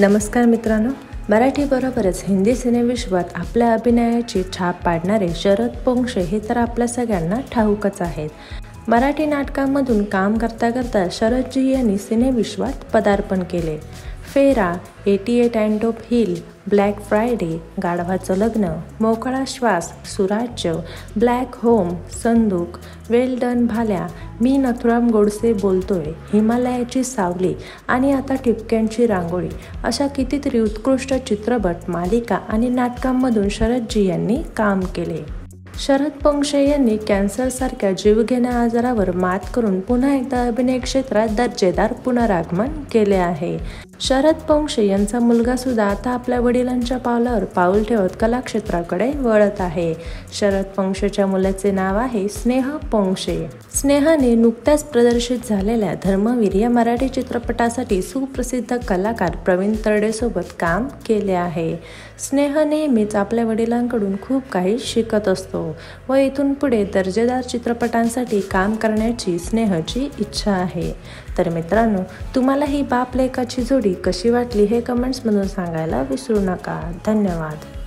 नमस्कार मित्रांनो, मराठीबरोबरच हिंदी सिनेविश्वात आपल्या अभिनयाची छाप पाडणारे शरद पोंक्षे हे तर आपल्या सगळ्यांना ठाऊकच आहेत। मराठी नाटकांमधून काम करता करता शरदजी यांनी सिनेविश्वात पदार्पण केले। Phera, 88 and dope hill, black Friday, गाढवाचं लग्न, मोकळा श्वास, सुराज्य, ब्लॅक होम, संदूक, वेल डन भाल्या, मी नथुराम गोडसे बोलतोय, हिमालयाची सावली आणि आता टिपकणची रांगोळी अशा कितीतरी उत्कृष्ट चित्रपट, मालिका आणि नाटकांमधून शरदजी यांनी काम केले। शरद पोंक्षे यांनी कॅन्सरसारख्या जीवघेण्या आजारावर मात करून पुन्हा एकदा अभिनय क्षेत्रात दर्जेदार पुनरागमन केले आहे। शरद पोंक्षे यांचा मुलगा सुद्धा आता आपल्या वडिलांच्या पावलावर पाऊल ठेवत कलाक्षेत्राकडे वळत आहे। शरद पोंक्षेच्या मुलाचे नाव आहे स्नेहा पोंक्षे। स्नेहाने नुकत्याच प्रदर्शित झालेल्या धर्मवीर या मराठी चित्रपटासाठी सुप्रसिद्ध कलाकार प्रवीण तरडे सोबत काम केले आहे। स्नेहा नेहमीच आपल्या वडिलांकडून खूप काही शिकत असतो व इथून पुढे दर्जेदार चित्रपटांसाठी काम करण्याची स्नेहाची इच्छा आहे। तर मित्रांनो, तुम्हाला ही बाप लेकाची जोडी कशी वाटली हे कमेंट्समधून सांगायला विसरू नका। धन्यवाद।